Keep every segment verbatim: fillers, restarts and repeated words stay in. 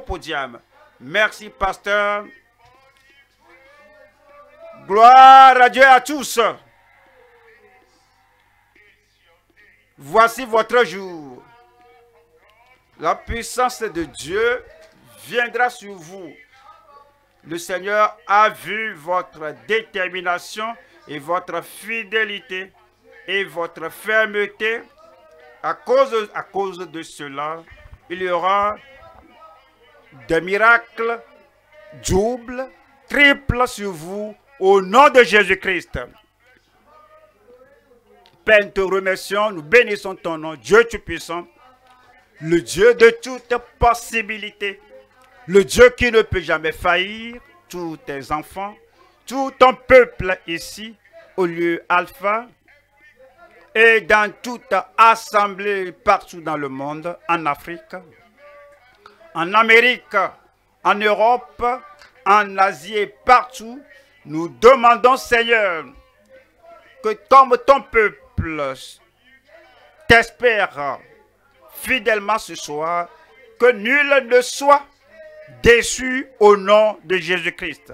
au podium. Merci, pasteur. Gloire à Dieu à tous. Voici votre jour. La puissance de Dieu viendra sur vous. Le Seigneur a vu votre détermination et votre fidélité et votre fermeté. À cause, à cause de cela, il y aura des miracles doubles, triples sur vous au nom de Jésus-Christ. Père, te remercions, nous bénissons ton nom, Dieu Tout-Puissant, le Dieu de toute possibilité, le Dieu qui ne peut jamais faillir, tous tes enfants, tout ton peuple ici, au lieu Alpha, et dans toute assemblée partout dans le monde, en Afrique, en Amérique, en Europe, en Asie et partout, nous demandons, Seigneur, que comme ton peuple t'espère fidèlement ce soir, que nul ne soit déçu au nom de Jésus-Christ.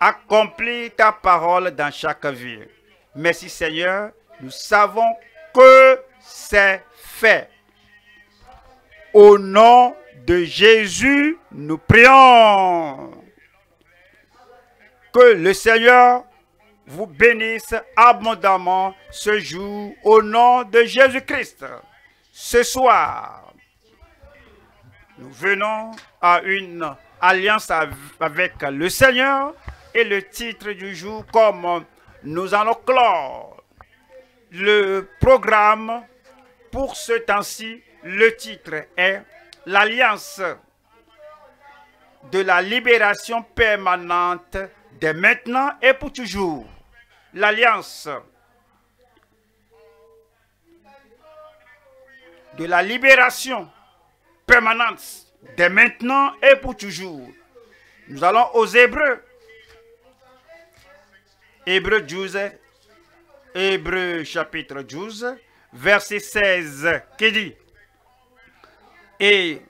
Accomplis ta parole dans chaque vie. Merci Seigneur, nous savons que c'est fait. Au nom de Jésus, nous prions. Que le Seigneur vous bénisse abondamment ce jour au nom de Jésus-Christ. Ce soir, nous venons à une alliance avec le Seigneur et le titre du jour, comme nous allons clore le programme pour ce temps-ci, le titre est l'alliance de la libération permanente dès maintenant et pour toujours. L'alliance de la libération permanente dès maintenant et pour toujours. Nous allons aux Hébreux. Hébreux douze, Hébreux chapitre douze, verset seize, qui dit, et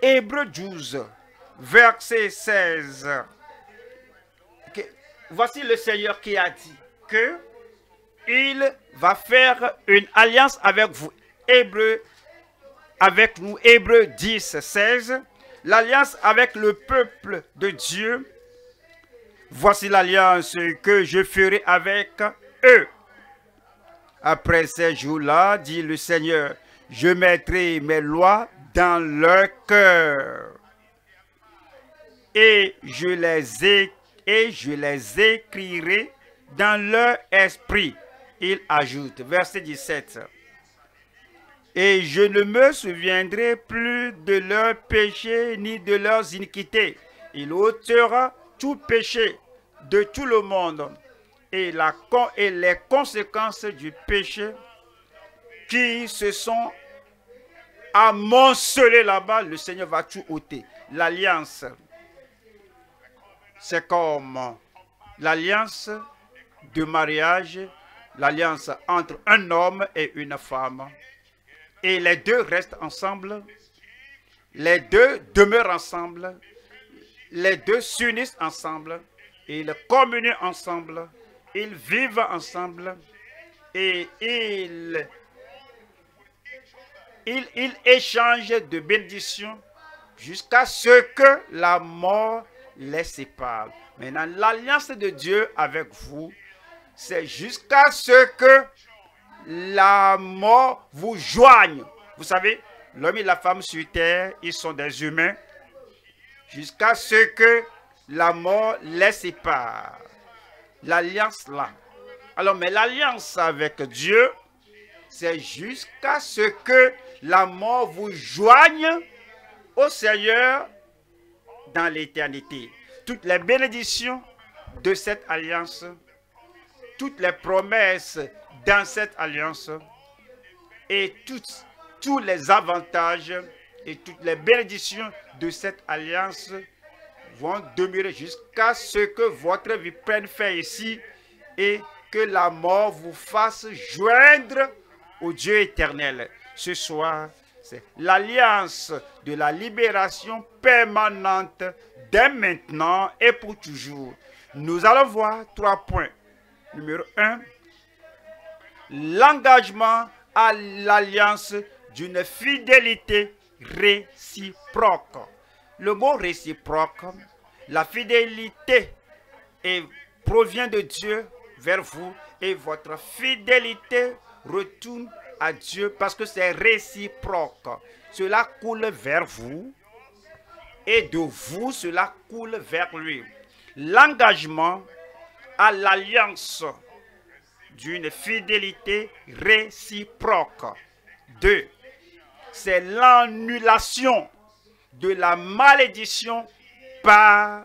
Hébreux douze, verset seize, voici le Seigneur qui a dit que il va faire une alliance avec vous. Hébreux, avec nous, Hébreux dix, seize, l'alliance avec le peuple de Dieu. Voici l'alliance que je ferai avec eux. Après ces jours-là, dit le Seigneur, je mettrai mes lois dans leur cœur et je les écrirai. Et je les écrirai dans leur esprit. Il ajoute, verset dix-sept. Et je ne me souviendrai plus de leurs péchés ni de leurs iniquités. Il ôtera tout péché de tout le monde. Et, la, et les conséquences du péché qui se sont amoncelées là-bas, le Seigneur va tout ôter. L'alliance. C'est comme l'alliance de mariage, l'alliance entre un homme et une femme. Et les deux restent ensemble, les deux demeurent ensemble, les deux s'unissent ensemble, ils communient ensemble, ils vivent ensemble et ils, ils, ils échangent de bénédictions jusqu'à ce que la mort les sépare. Maintenant, l'alliance de Dieu avec vous, c'est jusqu'à ce que la mort vous joigne. Vous savez, l'homme et la femme sur terre, ils sont des humains, jusqu'à ce que la mort les sépare. L'alliance là. Alors, mais l'alliance avec Dieu, c'est jusqu'à ce que la mort vous joigne au Seigneur dans l'éternité. Toutes les bénédictions de cette alliance, toutes les promesses dans cette alliance et toutes, tous les avantages et toutes les bénédictions de cette alliance vont demeurer jusqu'à ce que votre vie prenne fin ici et que la mort vous fasse joindre au Dieu éternel. Ce soir, alliance, l'alliance de la libération permanente dès maintenant et pour toujours. Nous allons voir trois points. Numéro un, l'engagement à l'alliance d'une fidélité réciproque. Le mot réciproque, la fidélité est, provient de Dieu vers vous et votre fidélité retourne à Dieu parce que c'est réciproque. Cela coule vers vous et de vous, cela coule vers lui. L'engagement à l'alliance d'une fidélité réciproque. Deux, c'est l'annulation de la malédiction par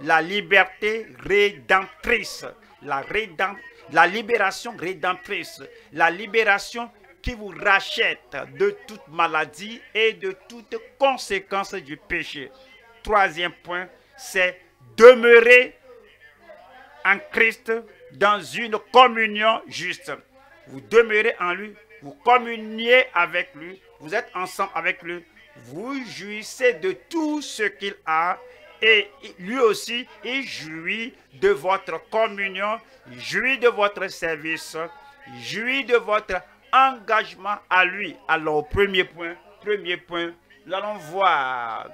la liberté rédemptrice, la, rédem, la libération rédemptrice, la libération qui vous rachète de toute maladie et de toute conséquence du péché. Troisième point, c'est demeurer en Christ dans une communion juste. Vous demeurez en lui, vous communiez avec lui, vous êtes ensemble avec lui, vous jouissez de tout ce qu'il a et lui aussi, il jouit de votre communion, jouit de votre service, jouit de votre engagement à lui. Alors, premier point, premier point, nous allons voir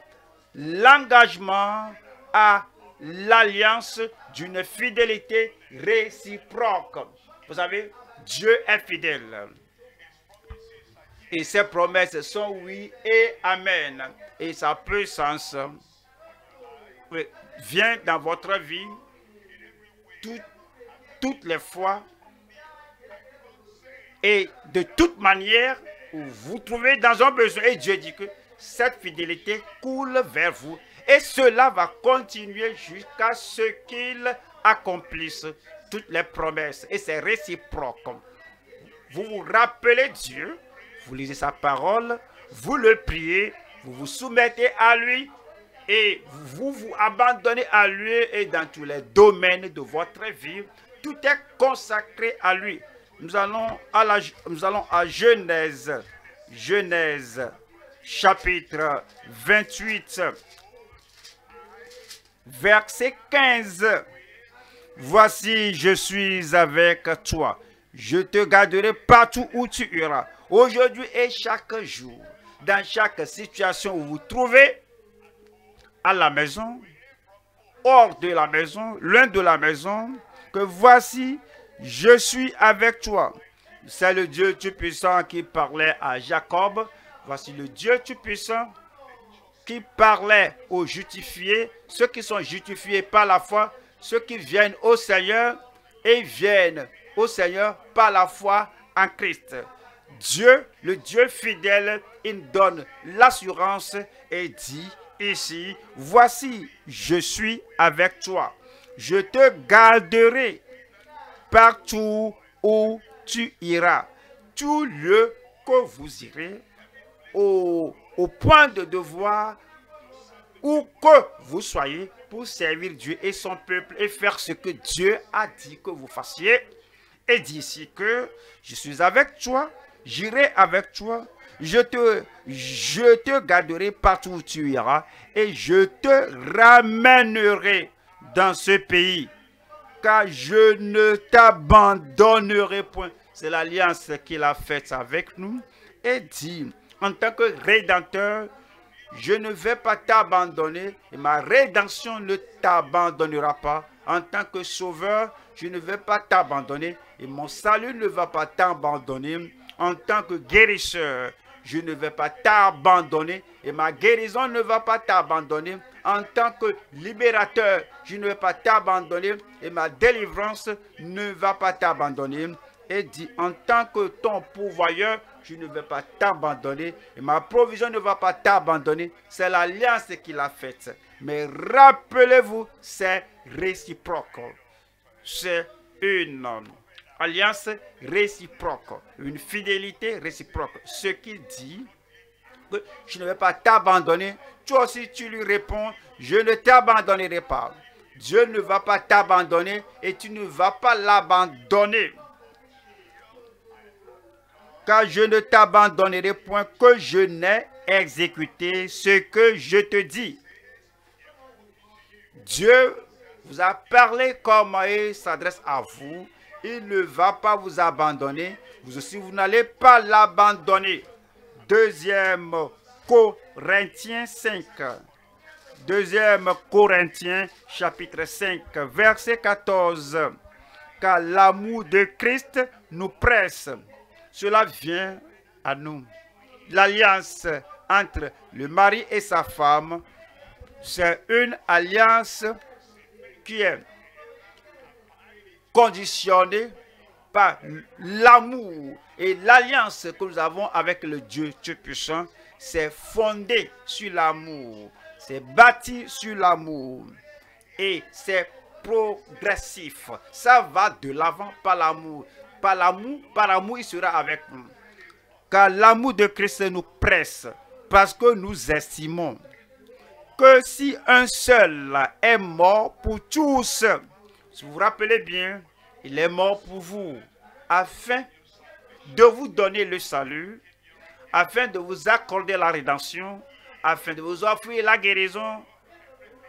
l'engagement à l'alliance d'une fidélité réciproque. Vous savez, Dieu est fidèle. Et ses promesses sont oui et amen. Et sa puissance vient dans votre vie tout, toutes les fois et de toute manière où vous vous trouvez dans un besoin. Et Dieu dit que cette fidélité coule vers vous. Et cela va continuer jusqu'à ce qu'il accomplisse toutes les promesses. Et c'est réciproque. Vous vous rappelez Dieu, vous lisez sa parole, vous le priez, vous vous soumettez à lui et vous vous abandonnez à lui et dans tous les domaines de votre vie, tout est consacré à lui. Nous allons à, la, nous allons à Genèse, Genèse chapitre vingt-huit, verset quinze. Voici, je suis avec toi. Je te garderai partout où tu iras. Aujourd'hui et chaque jour, dans chaque situation où vous vous trouvez, à la maison, hors de la maison, loin de la maison, que voici, je suis avec toi. C'est le Dieu Tout-Puissant qui parlait à Jacob. Voici le Dieu Tout-Puissant qui parlait aux justifiés, ceux qui sont justifiés par la foi, ceux qui viennent au Seigneur et viennent au Seigneur par la foi en Christ. Dieu, le Dieu fidèle, il donne l'assurance et dit ici, voici, je suis avec toi. Je te garderai partout où tu iras. Tout lieu que vous irez, au, au point de devoir, où que vous soyez, pour servir Dieu et son peuple et faire ce que Dieu a dit que vous fassiez. Et dit ici que je suis avec toi, j'irai avec toi, je te, je te garderai partout où tu iras et je te ramènerai dans ce pays car je ne t'abandonnerai point. C'est l'alliance qu'il a faite avec nous et dit en tant que rédempteur, je ne vais pas t'abandonner et ma rédemption ne t'abandonnera pas. En tant que sauveur, je ne vais pas t'abandonner et mon salut ne va pas t'abandonner. En tant que guérisseur, je ne vais pas t'abandonner et ma guérison ne va pas t'abandonner. En tant que libérateur, je ne vais pas t'abandonner et ma délivrance ne va pas t'abandonner. Et dit, en tant que ton pourvoyeur, je ne vais pas t'abandonner et ma provision ne va pas t'abandonner. C'est l'alliance qu'il a faite. Mais rappelez-vous, c'est réciproque. C'est une alliance réciproque, une fidélité réciproque. Ce qui dit que je ne vais pas t'abandonner, toi aussi tu lui réponds, je ne t'abandonnerai pas. Dieu ne va pas t'abandonner et tu ne vas pas l'abandonner. car je ne t'abandonnerai point que je n'ai exécuté ce que je te dis. Dieu vous a parlé comme il s'adresse à vous. Il ne va pas vous abandonner. Vous aussi, vous n'allez pas l'abandonner. Deuxième Corinthiens cinq. Deuxième Corinthiens chapitre cinq, verset quatorze. Car l'amour de Christ nous presse. Cela vient à nous. L'alliance entre le mari et sa femme, c'est une alliance qui est conditionnée par l'amour. Et l'alliance que nous avons avec le Dieu Tout-Puissant, c'est fondé sur l'amour, c'est bâti sur l'amour et c'est progressif. Ça va de l'avant par l'amour. Par l'amour, par l'amour, il sera avec nous. Car l'amour de Christ nous presse parce que nous estimons que si un seul est mort pour tous, si vous vous rappelez bien, il est mort pour vous, afin de vous donner le salut, afin de vous accorder la rédemption, afin de vous offrir la guérison,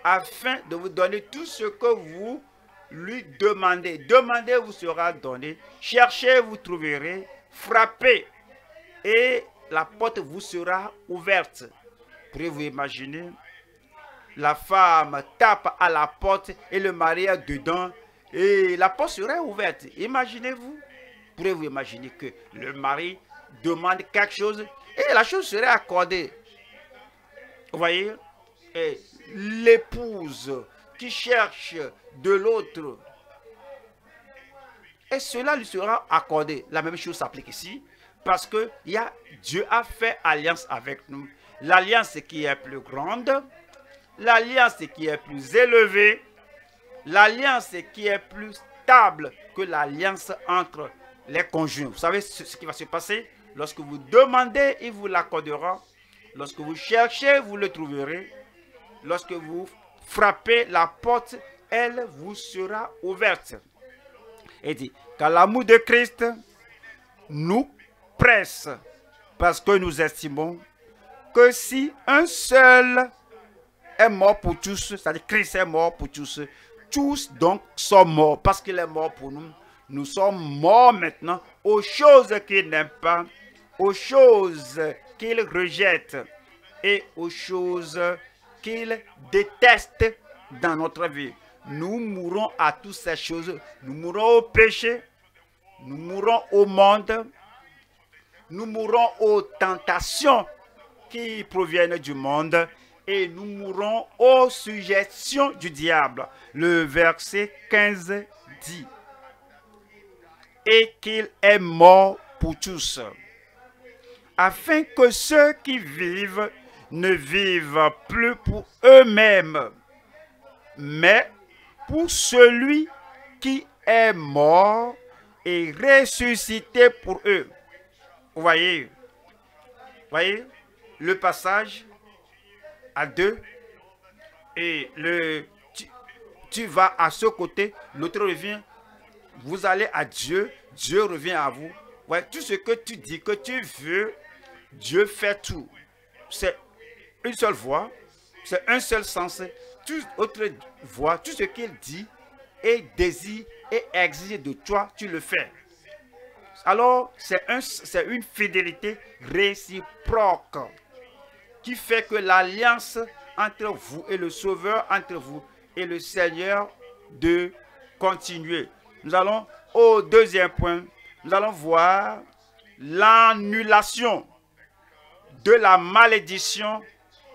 afin de vous donner tout ce que vous lui demandez. Demandez, vous sera donné. Cherchez, vous trouverez. Frappez, et la porte vous sera ouverte. Pourriez-vous imaginer? La femme tape à la porte et le mari est dedans et la porte serait ouverte. Imaginez-vous. Pourriez-vous imaginer que le mari demande quelque chose et la chose serait accordée? Vous voyez? Et l'épouse qui cherche de l'autre, et cela lui sera accordé. La même chose s'applique ici parce que y a, Dieu a fait alliance avec nous. L'alliance qui est plus grande, l'alliance qui est plus élevée, l'alliance qui est plus stable que l'alliance entre les conjoints. Vous savez ce, ce qui va se passer? Lorsque vous demandez, il vous l'accordera. Lorsque vous cherchez, vous le trouverez. Lorsque vous frappez la porte, elle vous sera ouverte. Et dit, car l'amour de Christ nous presse parce que nous estimons que si un seul est mort pour tous, c'est-à-dire Christ est mort pour tous, tous donc sont morts parce qu'il est mort pour nous. Nous sommes morts maintenant aux choses qu'il n'aime pas, aux choses qu'il rejette et aux choses qu'il déteste dans notre vie. Nous mourons à toutes ces choses. Nous mourons au péché, nous mourons au monde, nous mourons aux tentations qui proviennent du monde et nous mourons aux suggestions du diable. Le verset quinze dit, et qu'il est mort pour tous, afin que ceux qui vivent ne vivent plus pour eux-mêmes, mais pour celui qui est mort et ressuscité pour eux. Vous voyez, voyez le passage à deux, et le, tu, tu vas à ce côté, l'autre revient, vous allez à Dieu, Dieu revient à vous. Ouais, tout ce que tu dis, que tu veux, Dieu fait tout. C'est une seule voix, c'est un seul sens. Toute autre voix, tout ce qu'il dit et désire et exige de toi, tu le fais. Alors, c'est un, c'est une fidélité réciproque qui fait que l'alliance entre vous et le Sauveur, entre vous et le Seigneur, de continuer. Nous allons au deuxième point. Nous allons voir l'annulation de la malédiction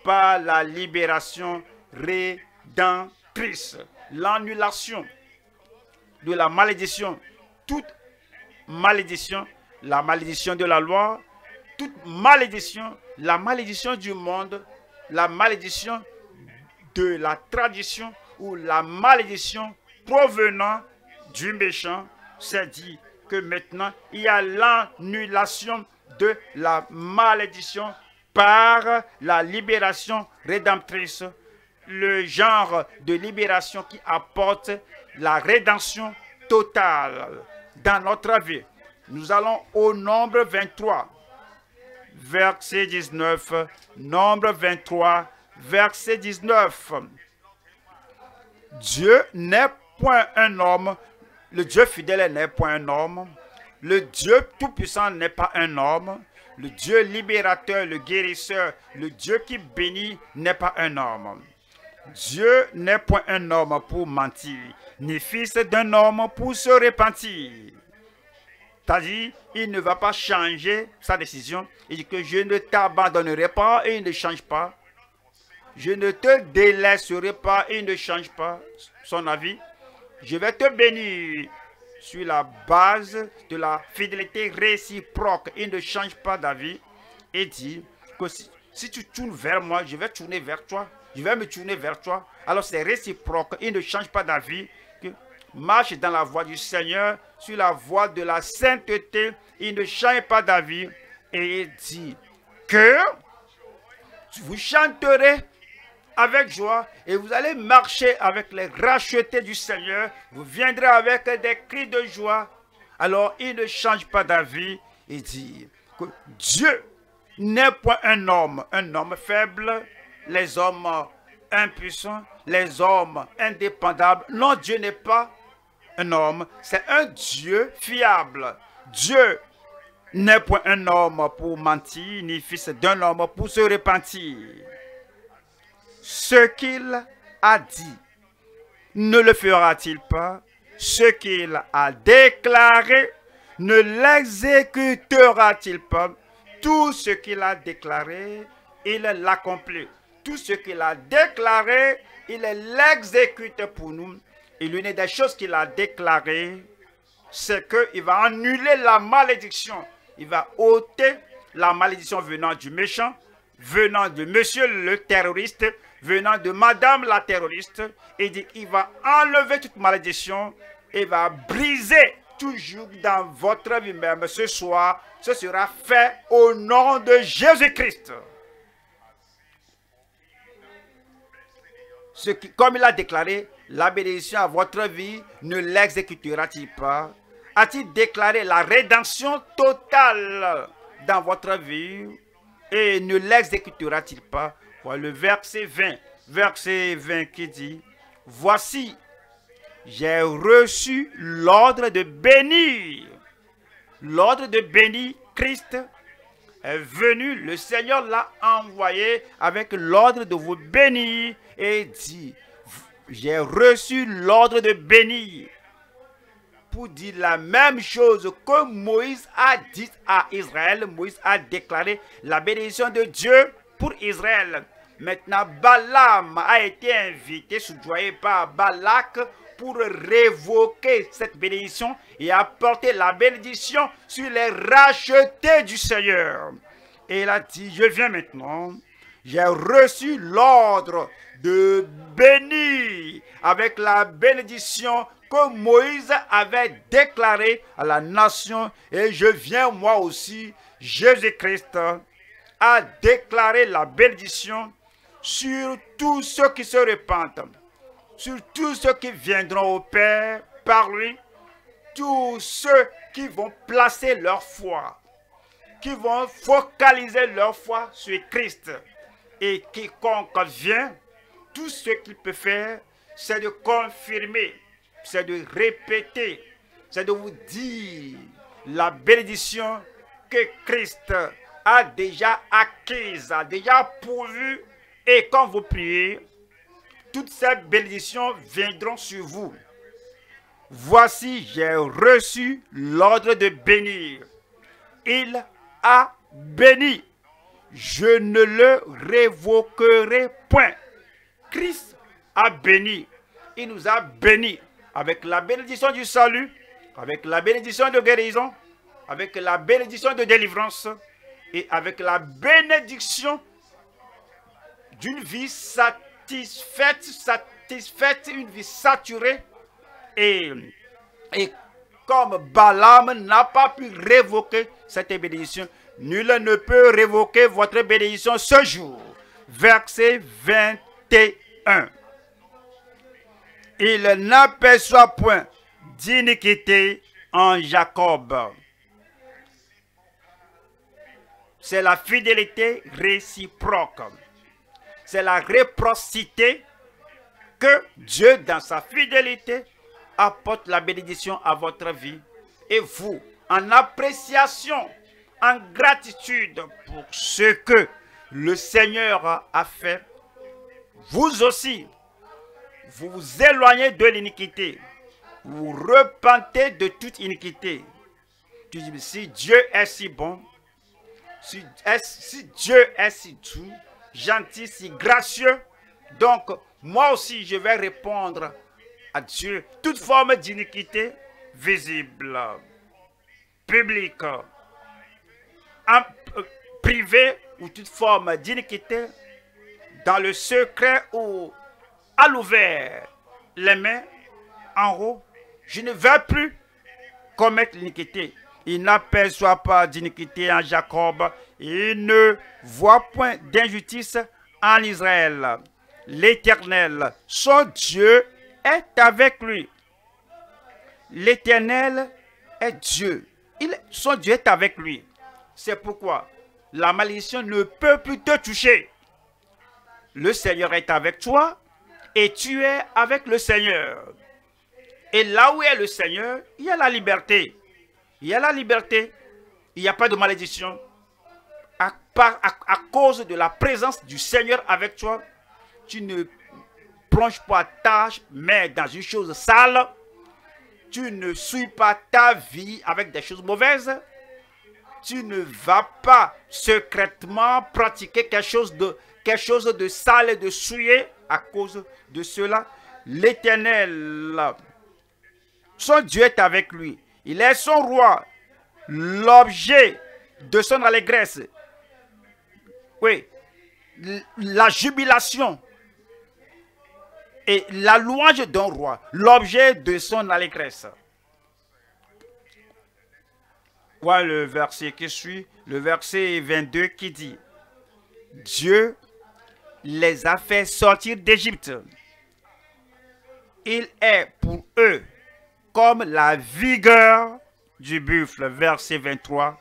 par la libération rédemptrice. L'annulation de la malédiction, toute malédiction, la malédiction de la loi, toute malédiction, la malédiction du monde, la malédiction de la tradition ou la malédiction provenant du méchant. C'est dit que maintenant il y a l'annulation de la malédiction par la libération rédemptrice, le genre de libération qui apporte la rédemption totale dans notre vie. Nous allons au Nombre vingt-trois, verset dix-neuf. Nombre vingt-trois, verset dix-neuf. Dieu n'est point un homme. Le Dieu fidèle n'est point un homme. Le Dieu tout-puissant n'est pas un homme. Le Dieu libérateur, le guérisseur, le Dieu qui bénit n'est pas un homme. Dieu n'est point un homme pour mentir, ni fils d'un homme pour se repentir. C'est-à-dire, il ne va pas changer sa décision. Il dit que je ne t'abandonnerai pas et il ne change pas. Je ne te délaisserai pas et il ne change pas son avis. Je vais te bénir sur la base de la fidélité réciproque. Il ne change pas d'avis et dit que si, si tu tournes vers moi, je vais tourner vers toi. Je vais me tourner vers toi. Alors c'est réciproque. Il ne change pas d'avis. Marche dans la voie du Seigneur, sur la voie de la sainteté. Il ne change pas d'avis. Et il dit que vous chanterez avec joie et vous allez marcher avec les rachetés du Seigneur. Vous viendrez avec des cris de joie. Alors il ne change pas d'avis. Il dit que Dieu n'est point un homme, un homme faible. Les hommes impuissants, les hommes indépendables. Non, Dieu n'est pas un homme, c'est un Dieu fiable. Dieu n'est point un homme pour mentir, ni fils d'un homme pour se repentir. Ce qu'il a dit, ne le fera-t-il pas? Ce qu'il a déclaré, ne l'exécutera-t-il pas? Tout ce qu'il a déclaré, il l'accomplit. Tout ce qu'il a déclaré, il l'exécute pour nous. Et l'une des choses qu'il a déclarées, c'est qu'il va annuler la malédiction. Il va ôter la malédiction venant du méchant, venant de monsieur le terroriste, venant de madame la terroriste. Et il va enlever toute malédiction et va briser toujours dans votre vie même. Ce soir, ce sera fait au nom de Jésus-Christ. Ce qui, comme il a déclaré, la bénédiction à votre vie ne l'exécutera-t-il pas? A-t-il déclaré la rédemption totale dans votre vie et ne l'exécutera-t-il pas? Voilà le verset vingt, verset vingt qui dit, « Voici, j'ai reçu l'ordre de bénir. » L'ordre de bénir Christ est venu, le Seigneur l'a envoyé avec l'ordre de vous bénir et dit, j'ai reçu l'ordre de bénir pour dire la même chose que Moïse a dit à Israël. Moïse a déclaré la bénédiction de Dieu pour Israël. Maintenant, Balaam a été invité, soudoyé par Balak pour révoquer cette bénédiction et apporter la bénédiction sur les rachetés du Seigneur. Et il a dit, je viens maintenant, j'ai reçu l'ordre de bénir avec la bénédiction que Moïse avait déclarée à la nation. Et je viens moi aussi, Jésus-Christ a déclaré la bénédiction sur tous ceux qui se repentent, sur tous ceux qui viendront au Père par lui, tous ceux qui vont placer leur foi, qui vont focaliser leur foi sur Christ. Et quiconque vient, tout ce qu'il peut faire, c'est de confirmer, c'est de répéter, c'est de vous dire la bénédiction que Christ a déjà acquise, a déjà pourvue. Et quand vous priez, toutes ces bénédictions viendront sur vous. Voici, j'ai reçu l'ordre de bénir. Il a béni. Je ne le révoquerai point. Christ a béni. Il nous a bénis avec la bénédiction du salut, avec la bénédiction de guérison, avec la bénédiction de délivrance et avec la bénédiction d'une vie satisfaite. Satisfaite, satisfaite, une vie saturée. Et, et comme Balaam n'a pas pu révoquer cette bénédiction, nul ne peut révoquer votre bénédiction ce jour. Verset vingt et un. Il n'aperçoit point d'iniquité en Jacob, c'est la fidélité réciproque. C'est la réciprocité que Dieu, dans sa fidélité, apporte la bénédiction à votre vie. Et vous, en appréciation, en gratitude pour ce que le Seigneur a fait, vous aussi, vous vous éloignez de l'iniquité. Vous repentez de toute iniquité. Tu dis, si Dieu est si bon, si, est, si Dieu est si doux, gentil, si gracieux, donc moi aussi je vais répondre à Dieu. Toute forme d'iniquité visible, publique, en, euh, privée, ou toute forme d'iniquité dans le secret ou à l'ouvert, les mains en haut, je ne vais plus commettre l'iniquité. Il n'aperçoit pas d'iniquité en Jacob, il ne voit point d'injustice en Israël. L'Éternel, son Dieu, est avec lui. L'Éternel est Dieu. Il, son Dieu est avec lui. C'est pourquoi la malédiction ne peut plus te toucher. Le Seigneur est avec toi et tu es avec le Seigneur. Et là où est le Seigneur, il y a la liberté. Il y a la liberté. Il n'y a pas de malédiction. À, par, à, à cause de la présence du Seigneur avec toi, tu ne plonges pas ta main dans une chose sale. Tu ne suis pas ta vie avec des choses mauvaises. Tu ne vas pas secrètement pratiquer quelque chose de, quelque chose de sale et de souillé à cause de cela. L'Éternel, son Dieu est avec lui. Il est son roi, l'objet de son allégresse. Oui, la jubilation et la louange d'un roi, l'objet de son allégresse. Voilà le verset qui suit, le verset vingt-deux qui dit, « Dieu les a fait sortir d'Égypte. Il est pour eux comme la vigueur du buffle. » Verset vingt-trois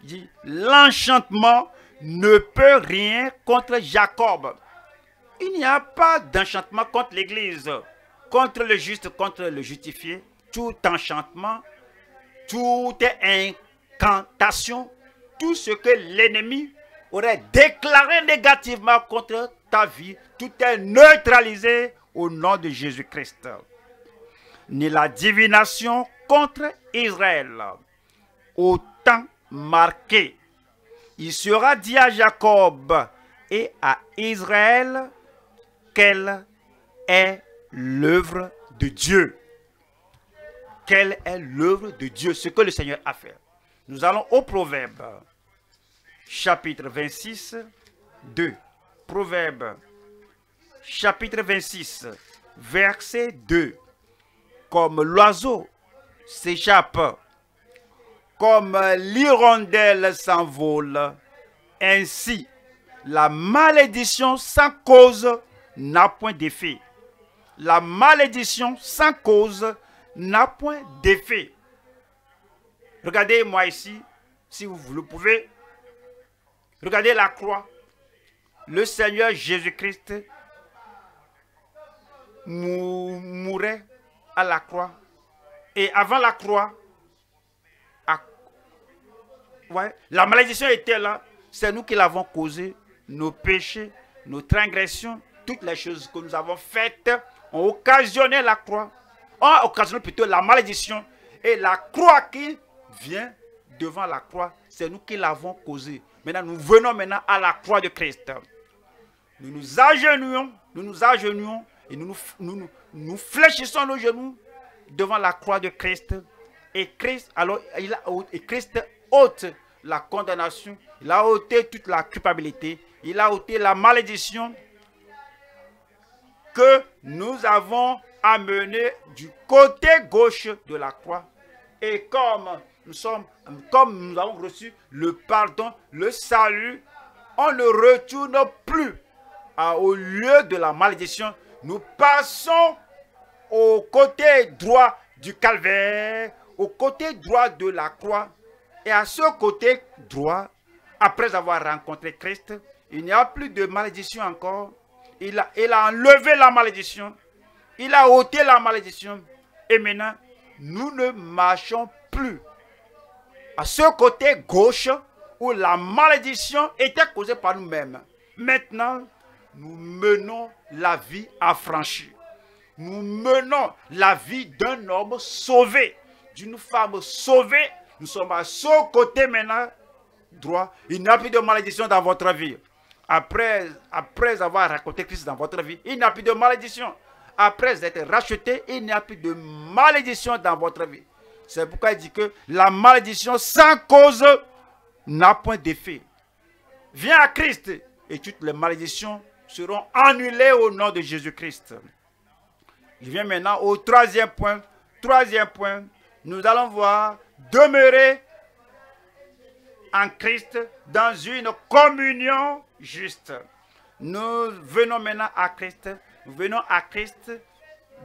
dit, l'enchantement ne peut rien contre Jacob. Il n'y a pas d'enchantement contre l'Église, contre le juste, contre le justifié. Tout enchantement, toute incantation, tout ce que l'ennemi aurait déclaré négativement contre ta vie, tout est neutralisé au nom de Jésus-Christ. Ni la divination contre Israël, au temps marqué. Il sera dit à Jacob et à Israël quelle est l'œuvre de Dieu. Quelle est l'œuvre de Dieu, ce que le Seigneur a fait. Nous allons au Proverbe, chapitre vingt-six, deux. Proverbe, chapitre vingt-six, verset deux. Comme l'oiseau s'échappe, comme l'hirondelle s'envole, ainsi la malédiction sans cause n'a point d'effet. La malédiction sans cause n'a point d'effet. Regardez-moi ici, si vous le pouvez. Regardez la croix. Le Seigneur Jésus-Christ mou mourait à la croix, et avant la croix, à... ouais, la malédiction était là. C'est nous qui l'avons causé, nos péchés, nos transgressions, toutes les choses que nous avons faites ont occasionné la croix, ont occasionné plutôt la malédiction, et la croix qui vient devant la croix, c'est nous qui l'avons causé. Maintenant, nous venons maintenant à la croix de Christ. Nous nous agenouillons, nous nous agenouillons et nous nous, nous, nous Nous fléchissons nos genoux devant la croix de Christ. Et Christ, alors, il a, et Christ ôte la condamnation. Il a ôté toute la culpabilité. Il a ôté la malédiction que nous avons amenée du côté gauche de la croix. Et comme nous, sommes, comme nous avons reçu le pardon, le salut, on ne retourne plus à, au lieu de la malédiction. Nous passons au côté droit du calvaire, au côté droit de la croix, Et à ce côté droit, après avoir rencontré Christ, il n'y a plus de malédiction encore. Il a, il a enlevé la malédiction. Il a ôté la malédiction. Et maintenant, nous ne marchons plus à ce côté gauche où la malédiction était causée par nous-mêmes. Maintenant, nous menons la vie affranchie. Nous menons la vie d'un homme sauvé, d'une femme sauvée. Nous sommes à ce côté maintenant droit. Il n'y a plus de malédiction dans votre vie. Après, après avoir raconté Christ dans votre vie, il n'y a plus de malédiction. Après être racheté, il n'y a plus de malédiction dans votre vie. C'est pourquoi il dit que la malédiction sans cause n'a point d'effet. Viens à Christ et toutes les malédictions seront annulées au nom de Jésus-Christ. Je viens maintenant au troisième point. Troisième point, nous allons voir demeurer en Christ dans une communion juste. Nous venons maintenant à Christ. Nous venons à Christ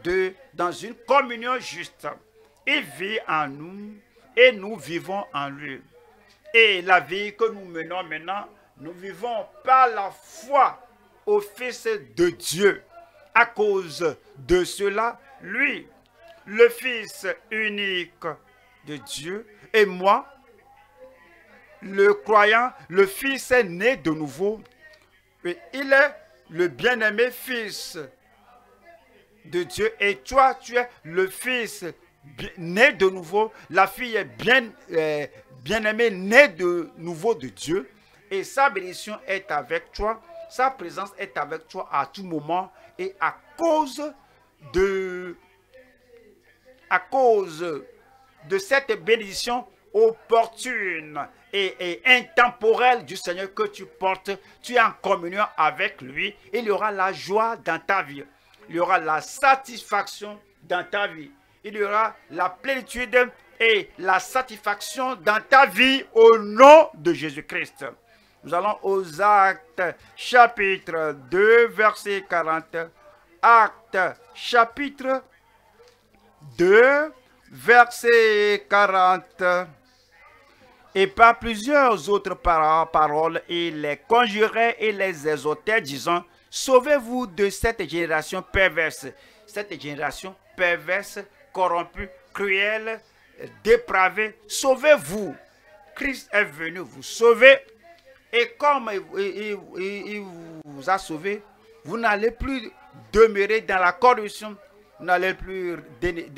de, dans une communion juste. Il vit en nous et nous vivons en lui. Et la vie que nous menons maintenant, nous vivons par la foi au Fils de Dieu. À cause de cela, lui, le Fils unique de Dieu, et moi, le croyant, le Fils est né de nouveau. Et il est le bien-aimé Fils de Dieu. Et toi, tu es le Fils né de nouveau. La fille est bien, euh, bien-aimée, née de nouveau de Dieu. Et sa bénédiction est avec toi. Sa présence est avec toi à tout moment. Et à cause de, à cause de cette bénédiction opportune et, et intemporelle du Seigneur que tu portes, tu es en communion avec lui. Il y aura la joie dans ta vie. Il y aura la satisfaction dans ta vie. Il y aura la plénitude et la satisfaction dans ta vie au nom de Jésus-Christ. Nous allons aux Actes chapitre deux, verset quarante. Actes chapitre deux, verset quarante. Et par plusieurs autres paroles, il les conjurait et les exhortait, disant, « Sauvez-vous de cette génération perverse, cette génération perverse, corrompue, cruelle, dépravée. Sauvez-vous. Christ est venu vous sauver. Et comme il, il, il vous a sauvé, vous n'allez plus demeurer dans la corruption, vous n'allez plus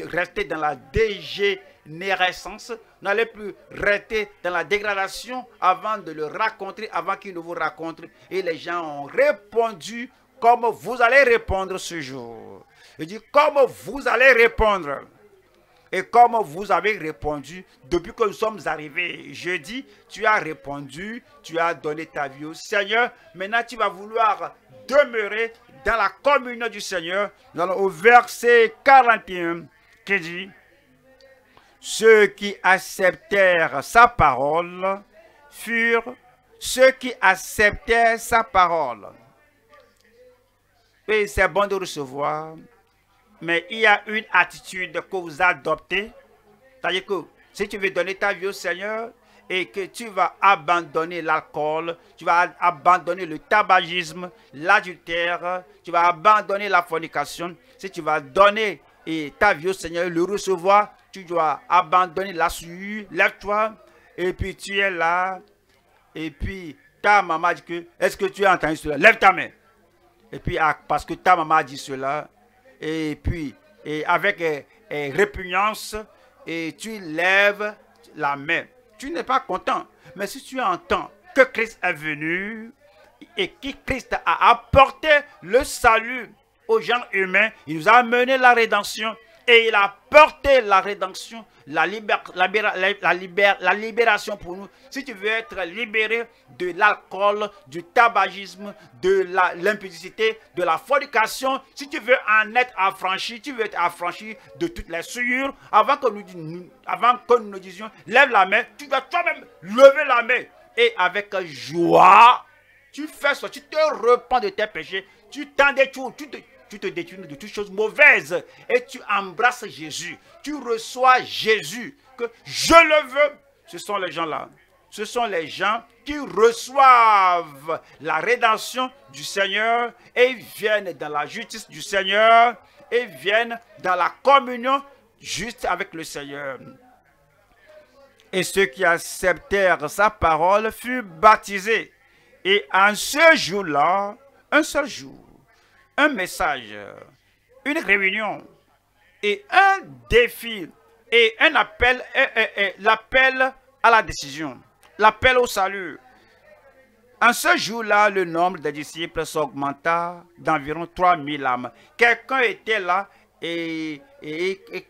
rester dans la dégénérescence, vous n'allez plus rester dans la dégradation avant de le raconter, avant qu'il ne vous raconte. Et les gens ont répondu comme vous allez répondre ce jour. Il dit comme vous allez répondre. Et comme vous avez répondu, depuis que nous sommes arrivés jeudi, tu as répondu, tu as donné ta vie au Seigneur. Maintenant, tu vas vouloir demeurer dans la communion du Seigneur. Nous allons au verset quarante et un qui dit, « Ceux qui acceptèrent sa parole furent ceux qui acceptèrent sa parole. » Et c'est bon de recevoir. Mais il y a une attitude que vous adoptez. C'est-à-dire que si tu veux donner ta vie au Seigneur et que tu vas abandonner l'alcool, tu vas abandonner le tabagisme, l'adultère, tu vas abandonner la fornication. Si tu vas donner et ta vie au Seigneur, le recevoir, tu dois abandonner la souillure, lève-toi. Et puis tu es là. Et puis ta maman dit que, est-ce que tu as entendu cela? Lève ta main. Et puis parce que ta maman a dit cela, et puis, et avec et, et répugnance, et tu lèves la main. Tu n'es pas content. Mais si tu entends que Christ est venu et que Christ a apporté le salut aux gens humains, il nous a amené la rédemption et il a apporté la rédemption, la, libère, la, la, libère, la libération pour nous. Si tu veux être libéré de l'alcool, du tabagisme, de l'impudicité, de la fornication, si tu veux en être affranchi, tu veux être affranchi de toutes les souillures, avant que nous, avant que nous nous disions, lève la main, tu dois toi-même lever la main. Et avec joie, tu fais ça, tu te repens de tes péchés, tu t'en détournes, tu te... tu te détournes de toutes choses mauvaises et tu embrasses Jésus. Tu reçois Jésus que je le veux, Ce sont les gens-là. Ce sont les gens qui reçoivent la rédemption du Seigneur et viennent dans la justice du Seigneur et viennent dans la communion juste avec le Seigneur. Et ceux qui acceptèrent sa parole furent baptisés. Et en ce jour-là, un seul jour, un message, une réunion et un défi et un appel, l'appel à la décision, l'appel au salut. En ce jour-là, le nombre des disciples s'augmenta d'environ trois mille âmes. Quelqu'un était là et, et, et,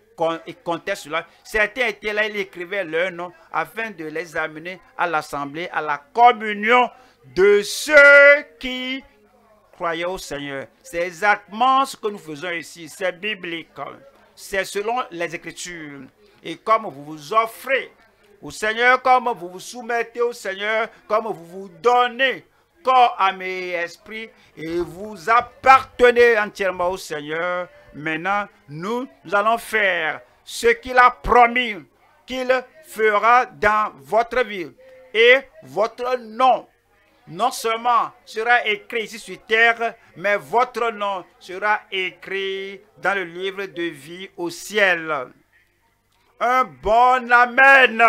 et comptait cela. Certains étaient là, ils écrivaient leur nom afin de les amener à l'assemblée, à la communion de ceux qui croyaient au Seigneur. C'est exactement ce que nous faisons ici. C'est biblique. C'est selon les Écritures. Et comme vous vous offrez au Seigneur, comme vous vous soumettez au Seigneur, comme vous vous donnez corps, âme et esprit, et vous appartenez entièrement au Seigneur, maintenant, nous, nous allons faire ce qu'il a promis qu'il fera dans votre vie. Et votre nom, non seulement sera écrit ici sur terre, mais votre nom sera écrit dans le livre de vie au ciel. Un bon amen.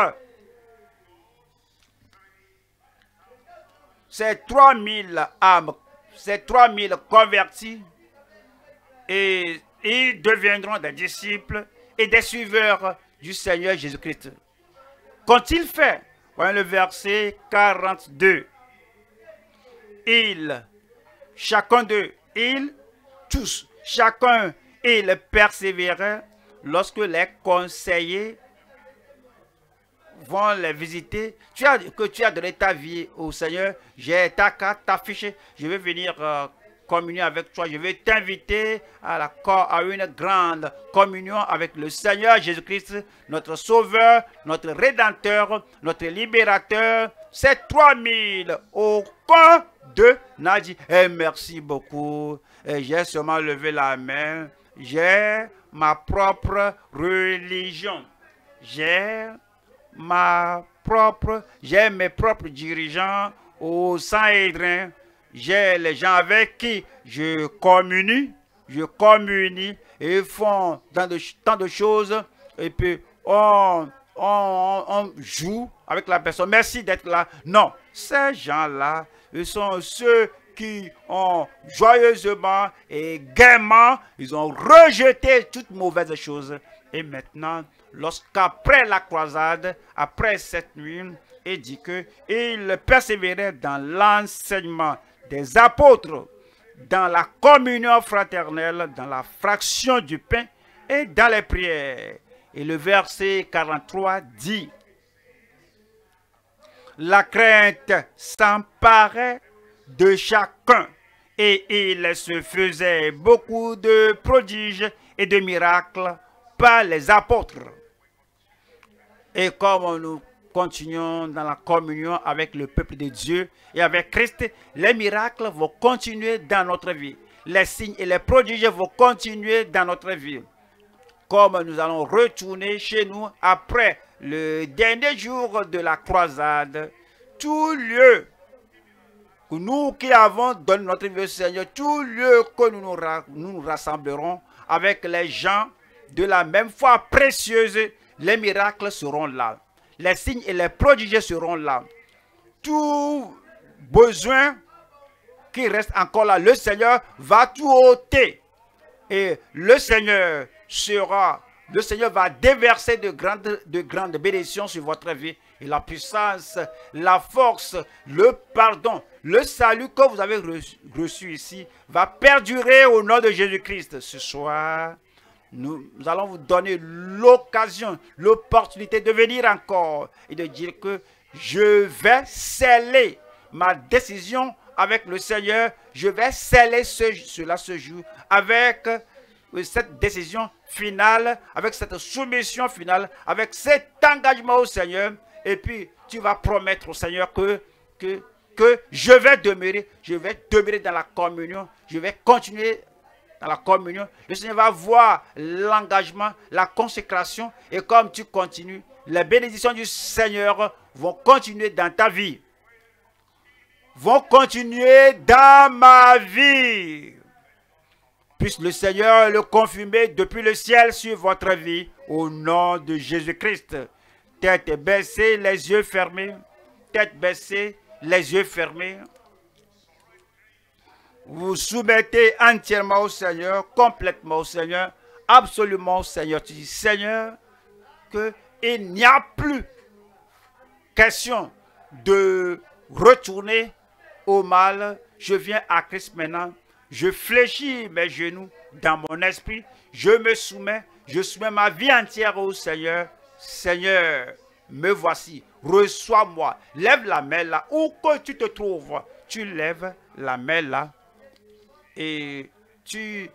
Ces trois mille âmes, ces trois mille convertis, et ils deviendront des disciples et des suiveurs du Seigneur Jésus-Christ. Qu'ont-ils fait? Voyons le verset quarante-deux. Ils, chacun d'eux, ils, tous, chacun, ils persévéraient. Lorsque les conseillers vont les visiter, tu as, que tu as donné ta vie au Seigneur, j'ai ta carte, ta fiche, je vais venir euh, communier avec toi, je vais t'inviter à, la, à une grande communion avec le Seigneur Jésus-Christ, notre Sauveur, notre Rédempteur, notre Libérateur. Ces trois mille, aucun d'eux n'a dit hey, « merci beaucoup, j'ai seulement levé la main, j'ai... » ma propre religion, j'ai ma propre, j'ai mes propres dirigeants au Saint-Hédrin, j'ai les gens avec qui je communie, je communie et font tant de, tant de choses et puis on, on, on joue avec la personne. Merci d'être là. Non, ces gens-là, ils sont ceux qui ont joyeusement et gaiement, ils ont rejeté toutes mauvaises choses. Et maintenant, lorsqu'après la croisade, après cette nuit, il dit qu'ils persévéraient dans l'enseignement des apôtres, dans la communion fraternelle, dans la fraction du pain et dans les prières. Et le verset quarante-trois dit, « La crainte s'emparait de chacun, et il se faisait beaucoup de prodiges et de miracles par les apôtres. » Et comme nous continuons dans la communion avec le peuple de Dieu et avec Christ, les miracles vont continuer dans notre vie. Les signes et les prodiges vont continuer dans notre vie. Comme nous allons retourner chez nous après le dernier jour de la croisade, tout lieu nous qui avons donné notre vie au Seigneur, tout lieu que nous nous, nous nous rassemblerons avec les gens de la même foi précieuse, les miracles seront là. Les signes et les prodiges seront là. Tout besoin qui reste encore là, le Seigneur va tout ôter. Et le Seigneur sera, le Seigneur va déverser de grandes, de grandes bénédictions sur votre vie. Et la puissance, la force, le pardon, le salut que vous avez reçu ici va perdurer au nom de Jésus-Christ. Ce soir, nous, nous allons vous donner l'occasion, l'opportunité de venir encore et de dire que je vais sceller ma décision avec le Seigneur. Je vais sceller ce, cela ce jour avec cette décision finale, avec cette soumission finale, avec cet engagement au Seigneur. Et puis, tu vas promettre au Seigneur que, que, que je vais demeurer, je vais demeurer dans la communion, je vais continuer dans la communion. Le Seigneur va voir l'engagement, la consécration, et comme tu continues, les bénédictions du Seigneur vont continuer dans ta vie, vont continuer dans ma vie. Puisse le Seigneur le confirmer depuis le ciel sur votre vie, au nom de Jésus-Christ. Tête baissée, les yeux fermés. Tête baissée, les yeux fermés. Vous vous soumettez entièrement au Seigneur, complètement au Seigneur, absolument au Seigneur. Tu dis, Seigneur, qu'il n'y a plus question de retourner au mal. Je viens à Christ maintenant. Je fléchis mes genoux dans mon esprit. Je me soumets. Je soumets ma vie entière au Seigneur. Seigneur, me voici. Reçois-moi. Lève la main là. Où que tu te trouves, tu lèves la main là. Et tu,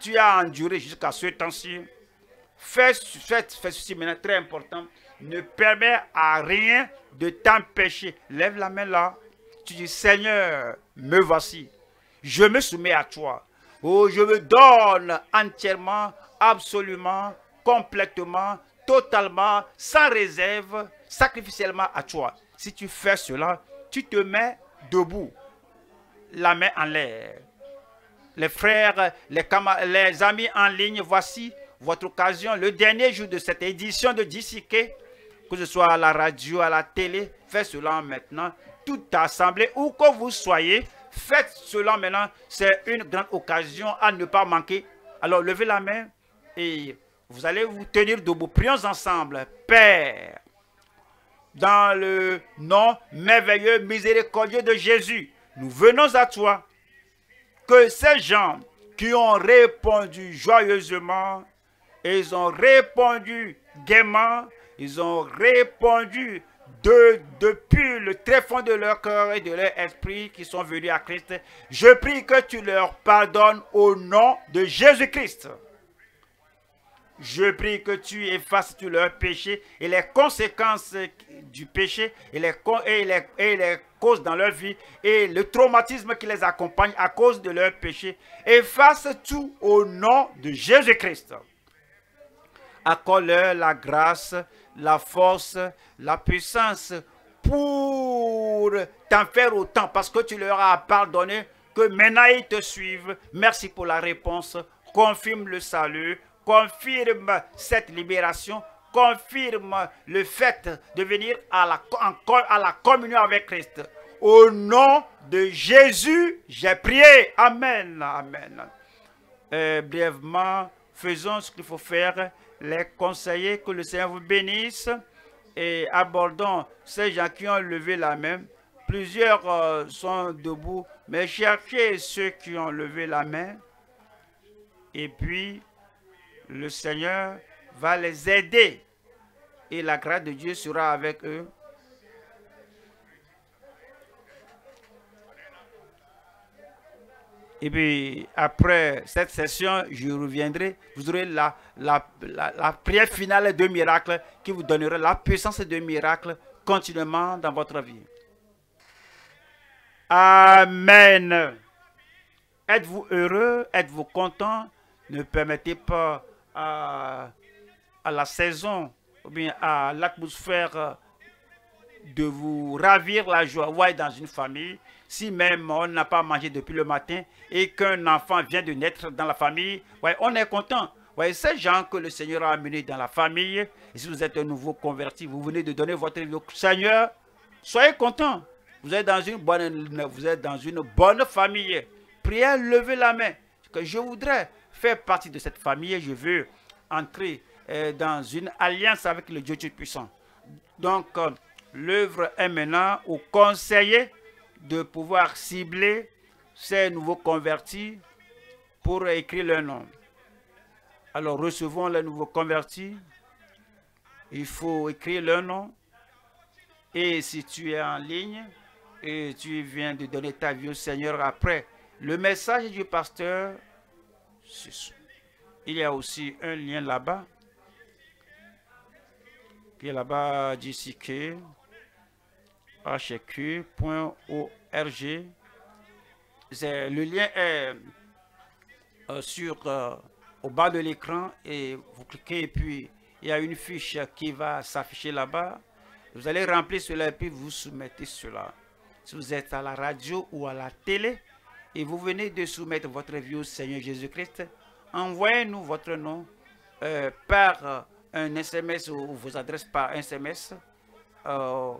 tu as enduré jusqu'à ce temps-ci. Fais, fais, fais ceci maintenant, très important. Ne permets à rien de t'empêcher. Lève la main là. Tu dis, Seigneur, me voici. Je me soumets à toi. Oh, je me donne entièrement, absolument, complètement, totalement, sans réserve, sacrificiellement à toi. Si tu fais cela, tu te mets debout, la main en l'air. Les frères, les, les amis en ligne, voici votre occasion, le dernier jour de cette édition de Disséquer, que ce soit à la radio, à la télé, faites cela maintenant, toute assemblée, où que vous soyez, faites cela maintenant, c'est une grande occasion à ne pas manquer. Alors, levez la main et vous allez vous tenir debout. Prions ensemble. Père, dans le nom merveilleux, miséricordieux de Jésus, nous venons à toi. Que ces gens qui ont répondu joyeusement, ils ont répondu gaiement, ils ont répondu De, depuis le tréfonds de leur cœur et de leur esprit qui sont venus à Christ, je prie que tu leur pardonnes au nom de Jésus-Christ. Je prie que tu effaces tous leurs péchés et les conséquences du péché et les, et, les, et les causes dans leur vie et le traumatisme qui les accompagne à cause de leur péché. Efface tout au nom de Jésus-Christ. Accorde-leur la grâce, la force, la puissance pour t'en faire autant parce que tu leur as pardonné, que maintenant ils te suivent. Merci pour la réponse. Confirme le salut, confirme cette libération, confirme le fait de venir à la, à la communion avec Christ. Au nom de Jésus, j'ai prié. Amen. Amen. Euh, brièvement, faisons ce qu'il faut faire. Les conseillers, que le Seigneur vous bénisse, et abordons ces gens qui ont levé la main. Plusieurs euh, sont debout, mais cherchez ceux qui ont levé la main. Et puis, le Seigneur va les aider et la grâce de Dieu sera avec eux. Et puis, après cette session, je reviendrai. Vous aurez la, la, la, la prière finale de miracle qui vous donnera la puissance de miracle continuellement dans votre vie. Amen. Êtes-vous heureux? Êtes-vous content? Ne permettez pas à, à la saison ou bien à l'atmosphère de vous ravir la joie. Ouais, dans une famille, si même on n'a pas mangé depuis le matin et qu'un enfant vient de naître dans la famille, ouais, on est content. Ouais, ces gens que le Seigneur a amenés dans la famille, et si vous êtes un nouveau converti, vous venez de donner votre vie au Seigneur, soyez content. Vous êtes dans une bonne, vous êtes dans une bonne famille. Priez, levez la main. Que je voudrais faire partie de cette famille. Je veux entrer euh, dans une alliance avec le Dieu Tout-Puissant. Donc, euh, l'œuvre est maintenant aux conseillers de pouvoir cibler ces nouveaux convertis pour écrire leur nom. Alors, recevons les nouveaux convertis. Il faut écrire leur nom. Et si tu es en ligne et tu viens de donner ta vie au Seigneur après le message du pasteur, il y a aussi un lien là-bas, qui est là-bas, Disséquer. H Q point org. Le lien est euh, sur, euh, au bas de l'écran et vous cliquez et puis il y a une fiche qui va s'afficher là-bas. Vous allez remplir cela et puis vous soumettez cela. Si vous êtes à la radio ou à la télé et vous venez de soumettre votre vie au Seigneur Jésus-Christ, envoyez-nous votre nom euh, par un S M S ou vos adresses par un S M S euh,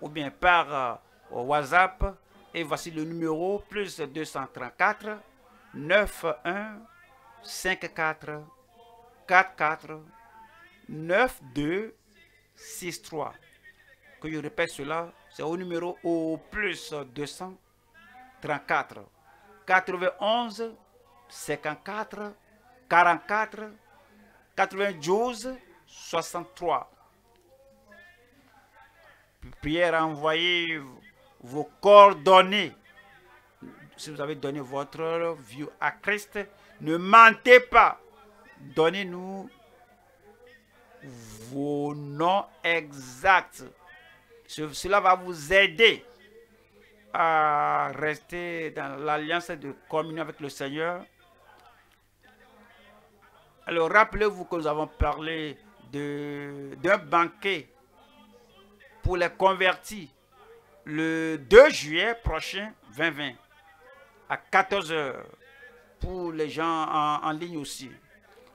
ou bien par euh, WhatsApp. Et voici le numéro plus deux trois quatre neuf un cinq quatre quatre quatre neuf deux six trois. Que je répète cela, c'est au numéro au plus deux cent trente-quatre quatre-vingt-onze cinquante-quatre quarante-quatre quatre-vingt-douze soixante-trois. Prière à envoyer vos coordonnées. Si vous avez donné votre vie à Christ, ne mentez pas. Donnez-nous vos noms exacts. Cela va vous aider à rester dans l'alliance de communion avec le Seigneur. Alors, rappelez-vous que nous avons parlé d'un banquet pour les convertis le deux juillet prochain, vingt vingt, à quatorze heures, pour les gens en, en ligne aussi.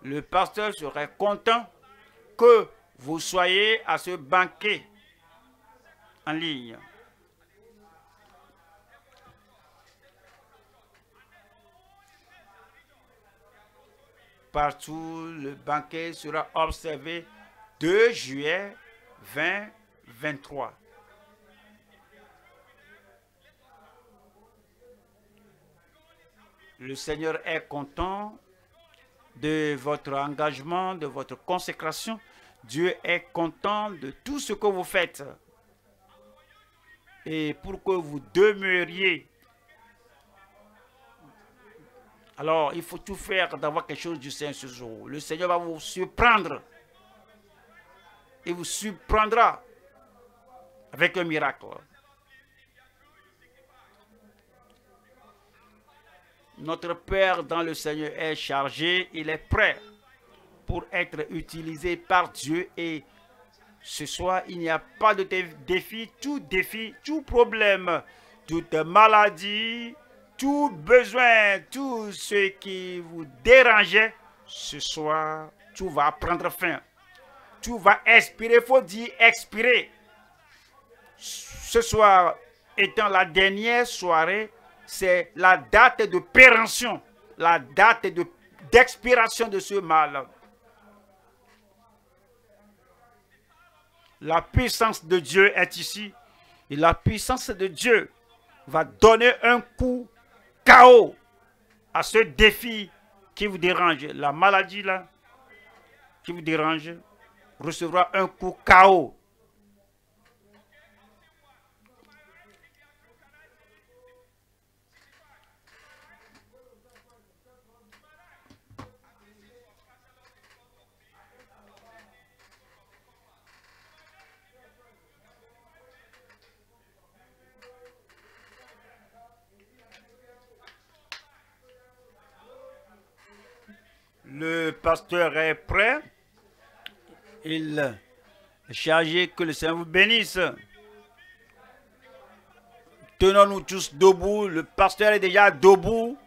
Le pasteur serait content que vous soyez à ce banquet en ligne. Partout, le banquet sera observé deux juillet vingt vingt-trois. Le Seigneur est content de votre engagement, de votre consécration. Dieu est content de tout ce que vous faites. Et pour que vous demeuriez, alors il faut tout faire d'avoir quelque chose du Seigneur ce jour. Le Seigneur va vous surprendre. Il vous surprendra avec un miracle. Notre Père dans le Seigneur est chargé, il est prêt pour être utilisé par Dieu. Et ce soir, il n'y a pas de défi, tout défi, tout problème, toute maladie, tout besoin, tout ce qui vous dérangeait, ce soir, tout va prendre fin. Tout va expirer, il faut dire expirer. Ce soir étant la dernière soirée, c'est la date de péremption, la date d'expiration de, de ce mal. La puissance de Dieu est ici. Et la puissance de Dieu va donner un coup K O à ce défi qui vous dérange. La maladie là, qui vous dérange, recevra un coup K O. Le pasteur est prêt. Il est chargé. Que le Seigneur vous bénisse. Tenons-nous tous debout. Le pasteur est déjà debout.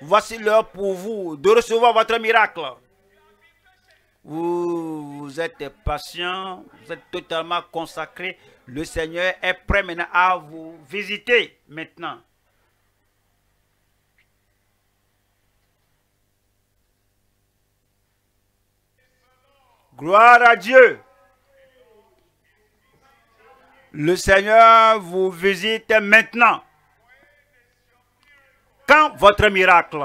Voici l'heure pour vous de recevoir votre miracle. Vous, vous êtes patient. Vous êtes totalement consacré. Le Seigneur est prêt maintenant à vous visiter maintenant. Gloire à Dieu. Le Seigneur vous visite maintenant. Quand votre miracle,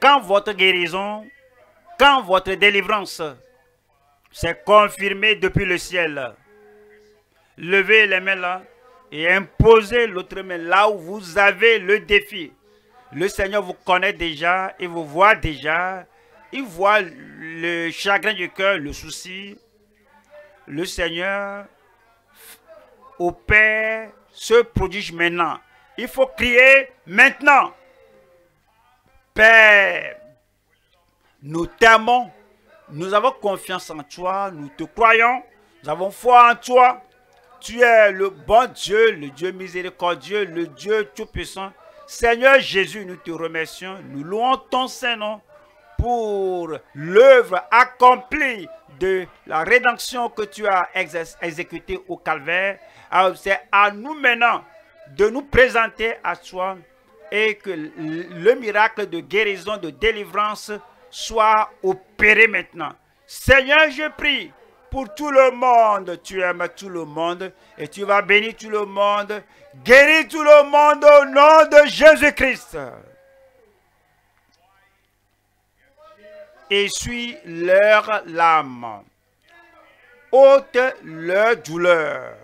quand votre guérison, quand votre délivrance s'est confirmée depuis le ciel, levez les mains là et imposez l'autre main là où vous avez le défi. Le Seigneur vous connaît déjà et vous voit déjà. Il voit le chagrin du cœur, le souci. Le Seigneur opère ce prodige maintenant. Il faut crier maintenant. Père, nous t'aimons Nous avons confiance en toi, nous te croyons, nous avons foi en toi. Tu es le bon Dieu, le Dieu miséricordieux, le Dieu tout-puissant. Seigneur Jésus, nous te remercions, nous louons ton Saint-Nom pour l'œuvre accomplie de la rédemption que tu as exécutée au Calvaire. C'est à nous maintenant de nous présenter à toi et que le miracle de guérison, de délivrance soit opéré maintenant. Seigneur, je prie pour tout le monde. Tu aimes tout le monde et tu vas bénir tout le monde. Guéris tout le monde au nom de Jésus-Christ. Essuie leur larmes, ôte leur douleur.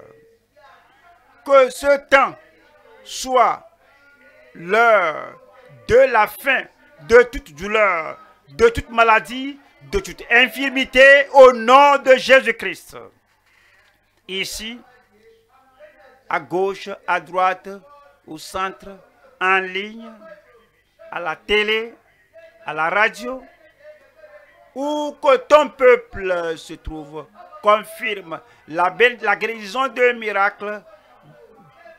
Que ce temps soit l'heure de la fin de toute douleur, de toute maladie, de toute infirmité, au nom de Jésus-Christ. Ici, à gauche, à droite, au centre, en ligne, à la télé, à la radio, où que ton peuple se trouve, confirme la, belle, la guérison de miracle,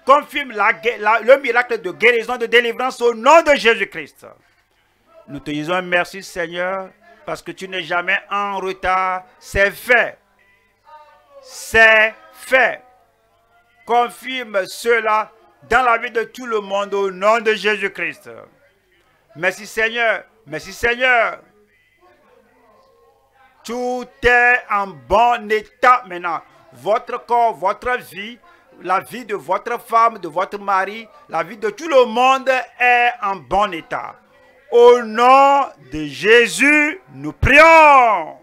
confirme la, la, le miracle de guérison, de délivrance au nom de Jésus-Christ. Nous te disons merci Seigneur, parce que tu n'es jamais en retard. C'est fait. C'est fait. Confirme cela dans la vie de tout le monde au nom de Jésus-Christ. Merci Seigneur. Merci Seigneur. Tout est en bon état maintenant. Votre corps, votre vie, la vie de votre femme, de votre mari, la vie de tout le monde est en bon état. Au nom de Jésus, nous prions.